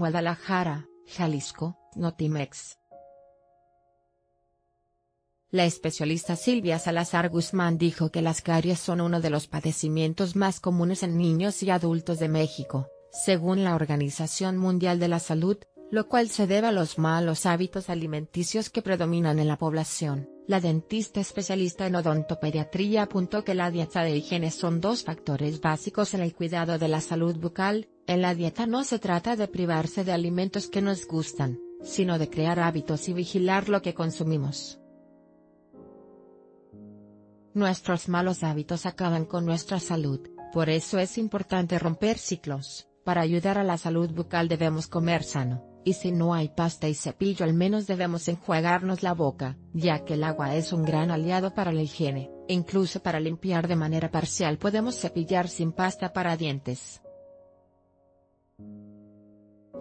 Guadalajara, Jalisco, Notimex. La especialista Silvia Salazar Guzmán dijo que las caries son uno de los padecimientos más comunes en niños y adultos de México, según la Organización Mundial de la Salud, lo cual se debe a los malos hábitos alimenticios que predominan en la población. La dentista especialista en odontopediatría apuntó que la dieta e higiene son dos factores básicos en el cuidado de la salud bucal. En la dieta no se trata de privarse de alimentos que nos gustan, sino de crear hábitos y vigilar lo que consumimos. Nuestros malos hábitos acaban con nuestra salud, por eso es importante romper ciclos. Para ayudar a la salud bucal debemos comer sano, y si no hay pasta y cepillo al menos debemos enjuagarnos la boca, ya que el agua es un gran aliado para la higiene, e incluso para limpiar de manera parcial podemos cepillar sin pasta para dientes.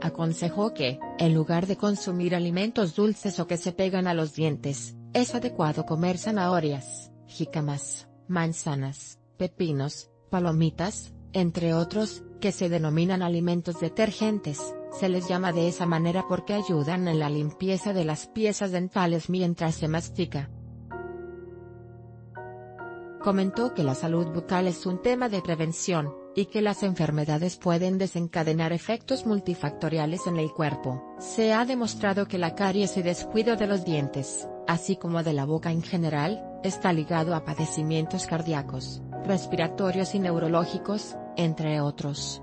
Aconsejó que, en lugar de consumir alimentos dulces o que se pegan a los dientes, es adecuado comer zanahorias, jícamas, manzanas, pepinos, palomitas, entre otros, que se denominan alimentos detergentes. Se les llama de esa manera porque ayudan en la limpieza de las piezas dentales mientras se mastica. Comentó que la salud bucal es un tema de prevención, y que las enfermedades pueden desencadenar efectos multifactoriales en el cuerpo. Se ha demostrado que la caries y descuido de los dientes, así como de la boca en general, está ligado a padecimientos cardíacos, respiratorios y neurológicos, entre otros.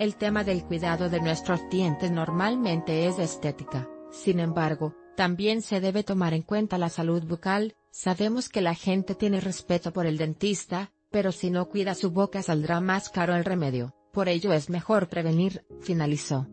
El tema del cuidado de nuestros dientes normalmente es estética, sin embargo, también se debe tomar en cuenta la salud bucal. Sabemos que la gente tiene respeto por el dentista, pero si no cuida su boca saldrá más caro el remedio, por ello es mejor prevenir, finalizó.